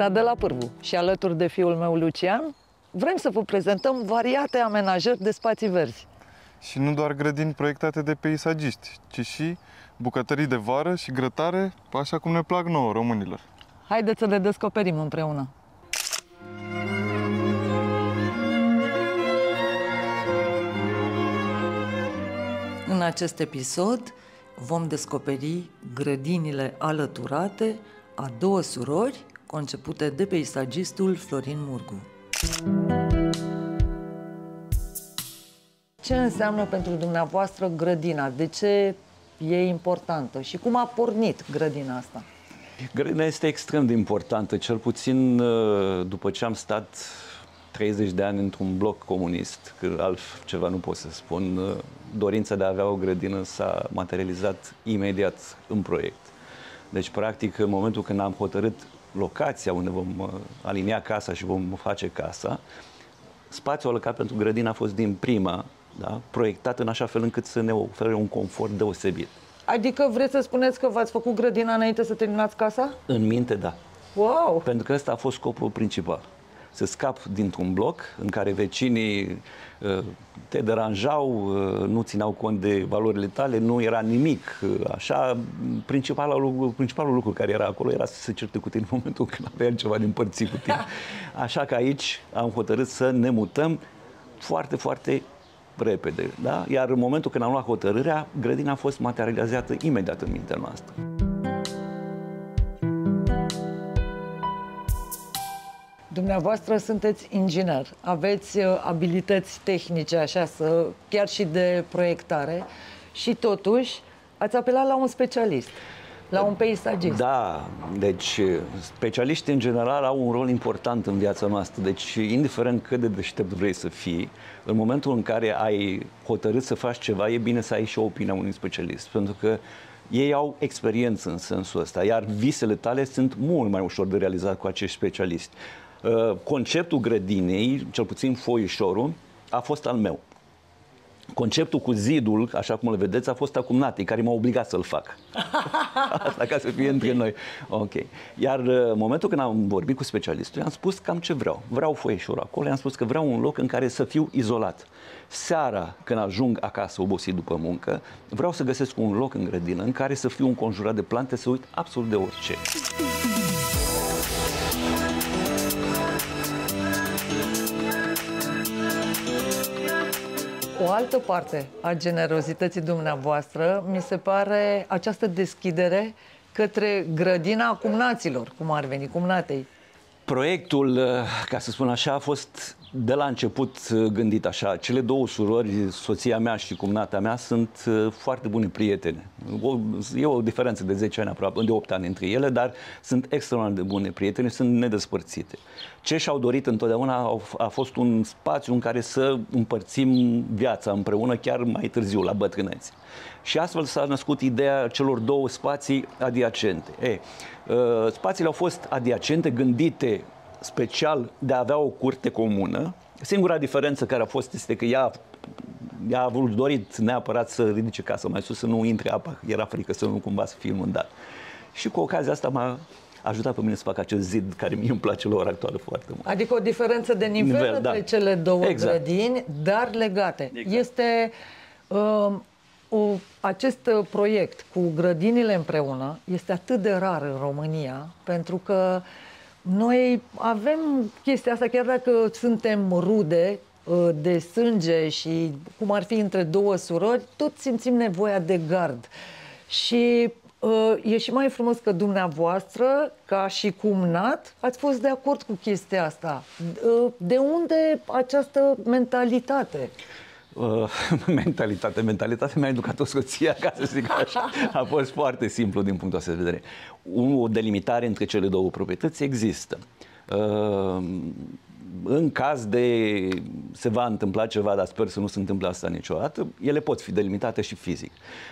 Dar de la Pârvu. Și alături de fiul meu, Lucian, vrem să vă prezentăm variate amenajări de spații verzi. Și nu doar grădini proiectate de peisagiști, ci și bucătării de vară și grătare, așa cum ne plac nouă, românilor. Haideți să le descoperim împreună! În acest episod vom descoperi grădinile alăturate a două surori concepute de peisagistul Florin Murgu. Ce înseamnă pentru dumneavoastră grădina? De ce e importantă? Și cum a pornit grădina asta? Grădina este extrem de importantă, cel puțin după ce am stat 30 de ani într-un bloc comunist, că altceva nu pot să spun, dorința de a avea o grădină s-a materializat imediat în proiect. Deci, practic, în momentul când am hotărât locația unde vom alinia casa și vom face casa, spațiul alocat pentru grădină a fost din prima, da, proiectat în așa fel încât să ne ofere un confort deosebit. Adică vreți să spuneți că v-ați făcut grădina înainte să terminați casa? În minte, da. Wow! Pentru că ăsta a fost scopul principal. Să scap dintr-un bloc în care vecinii te deranjau, nu țineau cont de valorile tale, nu era nimic. Așa, principalul lucru care era acolo era să se certe cu tine în momentul când aveai ceva din părții cu tine. Așa că aici am hotărât să ne mutăm foarte, foarte repede. Da? Iar în momentul când am luat hotărârea, grădina a fost materializată imediat în mintea noastră. Dumneavoastră sunteți inginer, aveți abilități tehnice, așa, chiar și de proiectare, și totuși ați apelat la un specialist, la un peisagist. Da, deci specialiștii în general au un rol important în viața noastră, deci indiferent cât de deștept vrei să fii, în momentul în care ai hotărât să faci ceva, e bine să ai și opinia unui specialist, pentru că ei au experiență în sensul ăsta, iar visele tale sunt mult mai ușor de realizat cu acești specialiști. Conceptul grădinei, cel puțin foișorul, a fost al meu. Conceptul cu zidul, așa cum îl vedeți, a fost acum Nati, care m-a obligat să-l fac. Asta ca să fie între noi. Ok. Iar în momentul când am vorbit cu specialistul, i-am spus cam ce vreau. Vreau foișorul acolo, i-am spus că vreau un loc în care să fiu izolat. Seara, când ajung acasă obosit după muncă, vreau să găsesc un loc în grădină în care să fiu înconjurat de plante, să uit absolut de orice. O altă parte a generozității dumneavoastră mi se pare această deschidere către grădina cumnaților, cum ar veni, cumnatei. Proiectul, ca să spun așa, a fost de la început gândit așa. Cele două surori, soția mea și cumnata mea, sunt foarte bune prietene. E o diferență de 10 ani aproape, de 8 ani între ele, dar sunt extraordinar de bune prietene, sunt nedespărțite. Ce și-au dorit întotdeauna a fost un spațiu în care să împărțim viața împreună, chiar mai târziu, la bătrânețe. Și astfel s-a născut ideea celor două spații adiacente. Spațiile au fost adiacente, gândite special de a avea o curte comună. Singura diferență care a fost este că ea a avut dorit neapărat să ridice casa mai sus, să nu intre apa, era frică să nu cumva să fie inundat. Și cu ocazia asta m-a ajutat pe mine să fac acest zid care mie îmi place la ora actuală foarte mult. Adică o diferență de nivel între cele două grădini, dar legate. Exact. Este... acest proiect cu grădinile împreună este atât de rar în România, pentru că noi avem chestia asta, chiar dacă suntem rude de sânge și cum ar fi între două surori, tot simțim nevoia de gard. Și e și mai frumos că dumneavoastră, ca și cumnat, ați fost de acord cu chestia asta. De unde această mentalitate? Mentalitatea mi-a educat-o soția, ca să zic așa. A fost foarte simplu din punctul ăsta de vedere. O delimitare între cele două proprietăți există. În caz de se va întâmpla ceva, dar sper să nu se întâmple asta niciodată, ele pot fi delimitate și fizic.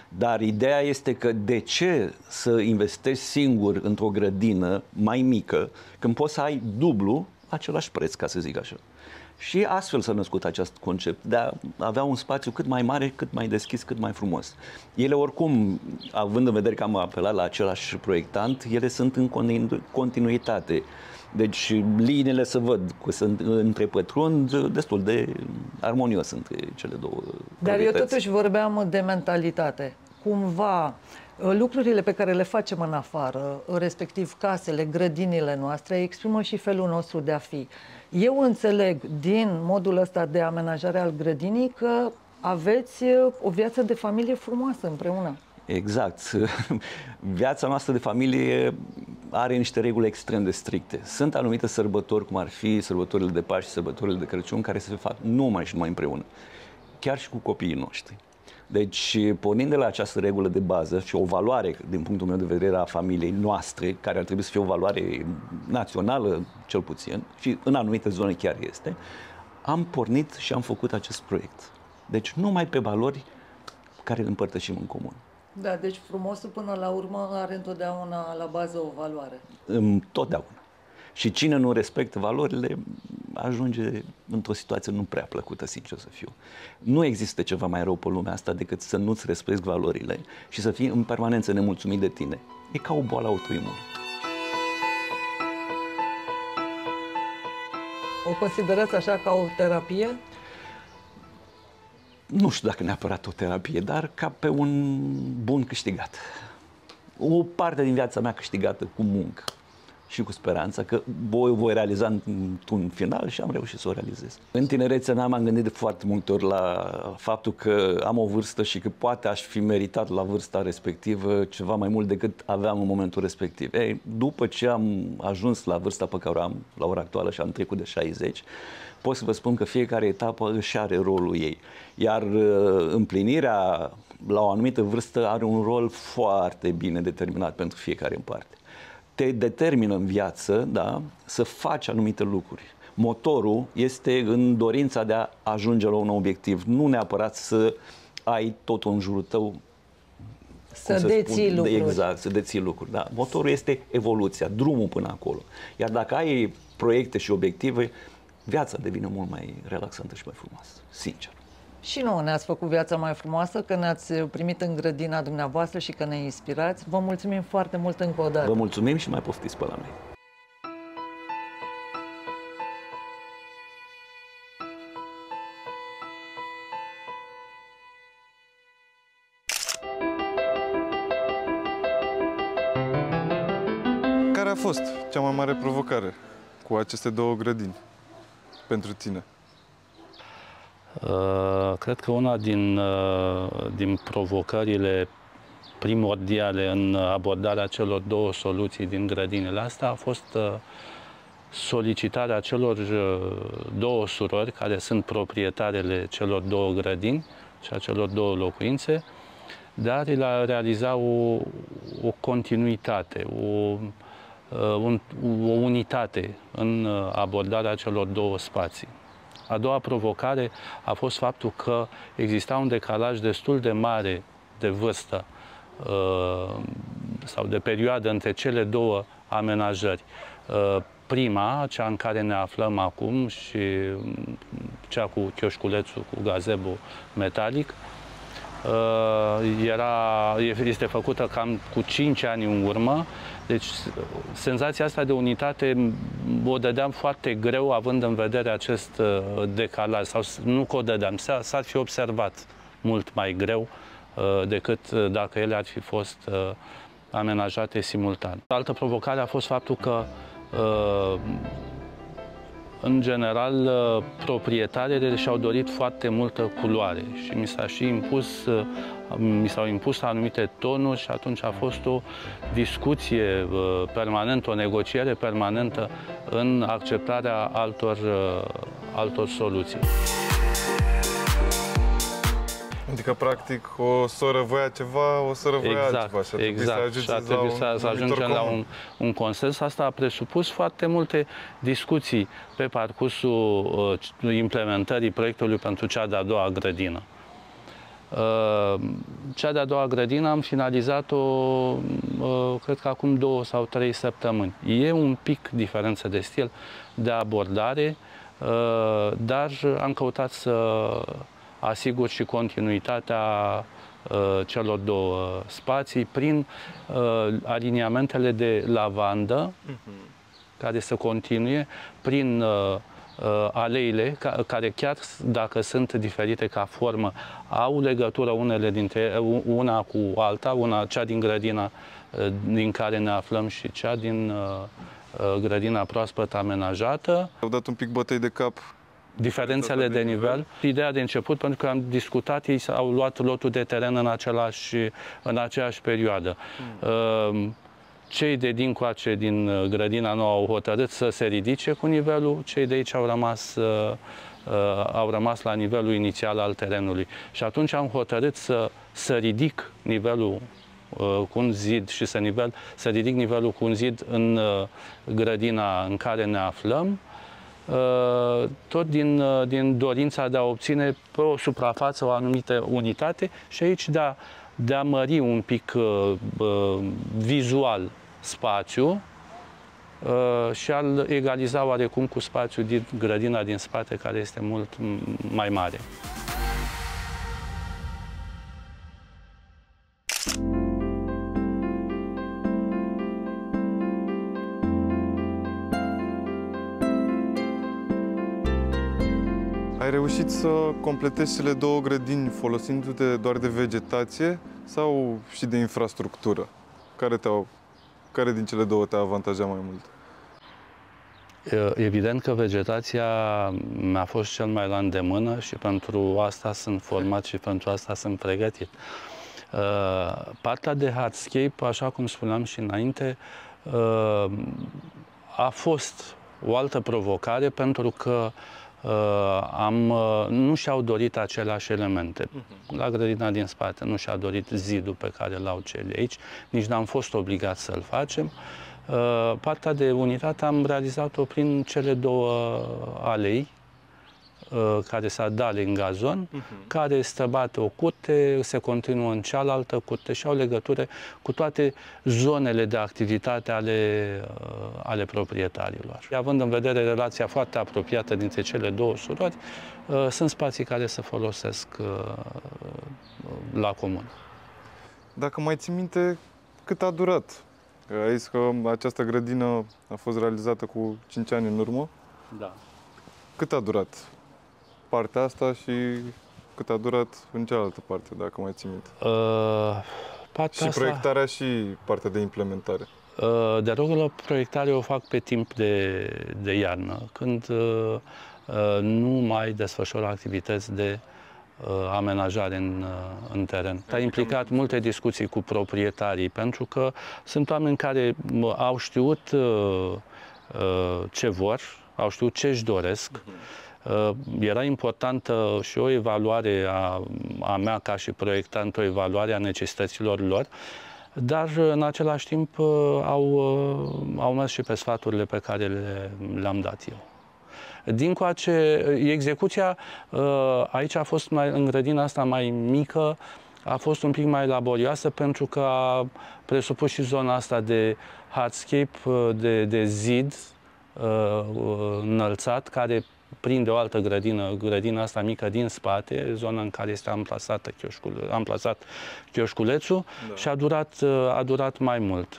Dar ideea este că de ce să investești singur într-o grădină mai mică când poți să ai dublu același preț, ca să zic așa. Și astfel s-a născut acest concept, de a avea un spațiu cât mai mare, cât mai deschis, cât mai frumos. Ele oricum, având în vedere că am apelat la același proiectant, ele sunt în continuitate. Deci liniile se văd că se întrepătrund destul de armonios între cele două. Dar eu totuși vorbeam de mentalitate. Cumva lucrurile pe care le facem în afară, respectiv casele, grădinile noastre, exprimă și felul nostru de a fi. Eu înțeleg din modul ăsta de amenajare al grădinii că aveți o viață de familie frumoasă împreună. Exact. Viața noastră de familie are niște reguli extrem de stricte. Sunt anumite sărbători, cum ar fi sărbătorile de Paști, sărbătorile de Crăciun, care se fac numai și numai împreună, chiar și cu copiii noștri. Deci, pornind de la această regulă de bază și o valoare, din punctul meu de vedere, a familiei noastre, care ar trebui să fie o valoare națională, cel puțin, și în anumite zone chiar este, am pornit și am făcut acest proiect. Deci, numai pe valori care le împărtășim în comun. Da, deci frumosul până la urmă are întotdeauna la bază o valoare. Întotdeauna. Și cine nu respectă valorile ajunge într-o situație nu prea plăcută, sincer să fiu. Nu există ceva mai rău pe lumea asta decât să nu-ți respecti valorile și să fii în permanență nemulțumit de tine. E ca o boală autoimună. O considerați așa ca o terapie? Nu știu dacă neapărat o terapie, dar ca pe un bun câștigat. O parte din viața mea câștigată cu muncă și cu speranța că voi realiza într-un final și am reușit să o realizez. În tinerețea mea m-am gândit de foarte multe ori la faptul că am o vârstă și că poate aș fi meritat la vârsta respectivă ceva mai mult decât aveam în momentul respectiv. Ei, după ce am ajuns la vârsta pe care o am la ora actuală și am trecut de 60, pot să vă spun că fiecare etapă își are rolul ei. Iar împlinirea la o anumită vârstă are un rol foarte bine determinat pentru fiecare în parte. Te determină în viață, da, să faci anumite lucruri. Motorul este în dorința de a ajunge la un obiectiv, nu neapărat să ai totul în jurul tău. Să deții lucruri. Exact, să deții lucruri. Da. Motorul este evoluția, drumul până acolo. Iar dacă ai proiecte și obiective, viața devine mult mai relaxantă și mai frumoasă, sincer. Și nouă ne-ați făcut viața mai frumoasă, că ne-ați primit în grădina dumneavoastră și că ne inspirați. Vă mulțumim foarte mult încă o dată. Vă mulțumim și mai poftiți pe la noi. Care a fost cea mai mare provocare cu aceste două grădini pentru tine? Cred că una din provocările primordiale în abordarea celor două soluții din grădinile astea a fost solicitarea celor două surori, care sunt proprietarele celor două grădini și a celor două locuințe, de a realiza o continuitate, o unitate în abordarea celor două spații. A doua provocare a fost faptul că exista un decalaj destul de mare de vârstă sau de perioadă între cele două amenajări. Prima, cea în care ne aflăm acum, și cea cu chioșculețul, cu gazebo metalic, este făcută cam cu 5 ani în urmă, deci senzația asta de unitate o dădeam foarte greu având în vedere acest decalaj, sau nu că o dădeam, s-ar fi observat mult mai greu decât dacă ele ar fi fost amenajate simultan. Altă provocare a fost faptul că în general, proprietarele și-au dorit foarte multă culoare și mi s-au impus anumite tonuri și atunci a fost o discuție permanentă, o negociere permanentă în acceptarea altor soluții. Adică, practic, o soră voia ceva, o soră voia altceva. Exact, și a trebuit să ajungem la un consens. Asta a presupus foarte multe discuții pe parcursul implementării proiectului pentru cea de-a doua grădină. Cea de-a doua grădină am finalizat-o, cred că acum 2 sau 3 săptămâni. E un pic diferență de stil, de abordare, dar am căutat să asigur și continuitatea celor două spații prin aliniamentele de lavandă care să continue prin aleile, care chiar dacă sunt diferite ca formă, au legătură unele dintre, una cu alta, una, cea din grădina din care ne aflăm și cea din grădina proaspăt amenajată. Au dat un pic bătăi de cap diferențele de nivel. Ideea de început, pentru că am discutat, ei au luat lotul de teren în aceeași perioadă. Cei de dincoace din grădina nouă au hotărât să se ridice cu nivelul, cei de aici au rămas la nivelul inițial al terenului. Și atunci am hotărât să ridic nivelul cu un zid și să ridic nivelul cu un zid în grădina în care ne aflăm, tot din dorința de a obține pe o suprafață o anumită unitate și aici de a mări un pic vizual spațiu și a-l egaliza oarecum cu spațiul din grădina din spate, care este mult mai mare. Ai reușit să completezi cele două grădini folosindu-te doar de vegetație sau și de infrastructură? Care din cele două te-a avantajat mai mult? Evident că vegetația mi-a fost cel mai la îndemână și pentru asta sunt format și pentru asta sunt pregătit. Partea de hardscape, așa cum spuneam și înainte, a fost o altă provocare, pentru că nu și-au dorit aceleași elemente. La grădina din spate nu și-a dorit zidul pe care l-au cei aici, nici n-am fost obligați să-l facem. Partea de unitate am realizat-o prin cele două alei care se adale în gazon, care străbate o curte, se continuă în cealaltă curte și au legătură cu toate zonele de activitate ale proprietarilor. Și având în vedere relația foarte apropiată dintre cele două surori, sunt spații care se folosesc la comun. Dacă mai ții minte, cât a durat? Ai zis că această grădină a fost realizată cu 5 ani în urmă? Da. Cât a durat partea asta și cât a durat în cealaltă parte, dacă mai țin minte? Și asta, proiectarea și partea de implementare. De regulă, proiectarea o fac pe timp de iarnă, când nu mai desfășor activități de amenajare în teren. A implicat multe discuții cu proprietarii, pentru că sunt oameni care au știut ce vor, au știut ce își doresc. Era importantă și o evaluare a mea ca și proiectant, o evaluare a necesităților lor, dar în același timp au mers și pe sfaturile pe care le-am dat eu. Dincoace, execuția aici a fost în grădina asta mai mică, a fost un pic mai laborioasă, pentru că a presupus și zona asta de hardscape, de zid înălțat, care prinde o altă grădină, grădina asta mică din spate, zona în care este amplasat chioșculețul, da. Și a durat mai mult.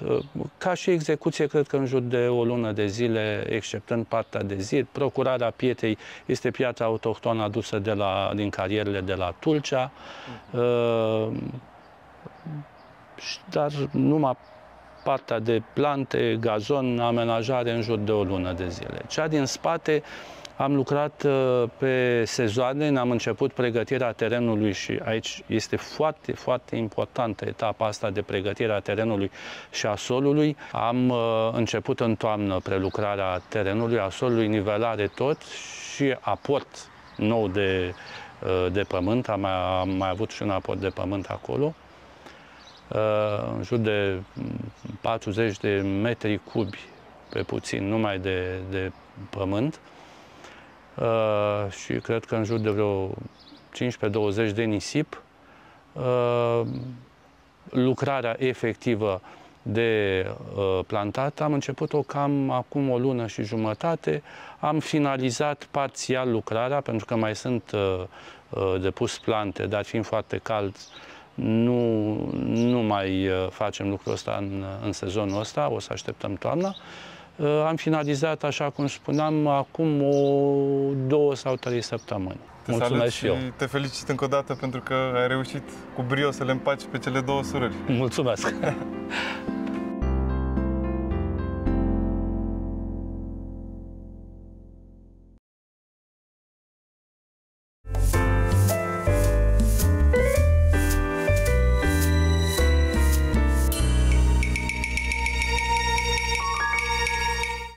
Ca și execuție, cred că în jur de o lună de zile, exceptând partea de zid. Procurarea pietrei este piatra autohtonă adusă din carierele de la Tulcea, dar numai partea de plante, gazon, amenajare în jur de o lună de zile. Cea din spate am lucrat pe sezoane, ne-am început pregătirea terenului și aici este foarte, foarte importantă etapa asta de pregătirea terenului și a solului. Am început în toamnă prelucrarea terenului, a solului, nivelare tot și aport nou de pământ. Am mai avut și un aport de pământ acolo, în jur de 40 de metri cubi pe puțin, numai de pământ. Și cred că în jur de vreo 15-20 de nisip. Lucrarea efectivă de plantat am început-o cam acum o lună și jumătate. Am finalizat parțial lucrarea, pentru că mai sunt depus plante, dar fiind foarte cald, nu mai facem lucrul ăsta în sezonul ăsta, o să așteptăm toamna. Am finalizat, așa cum spuneam, acum două sau trei săptămâni. Mulțumesc și eu. Te felicit încă o dată pentru că ai reușit cu brio să le împaci pe cele două surori. Mulțumesc!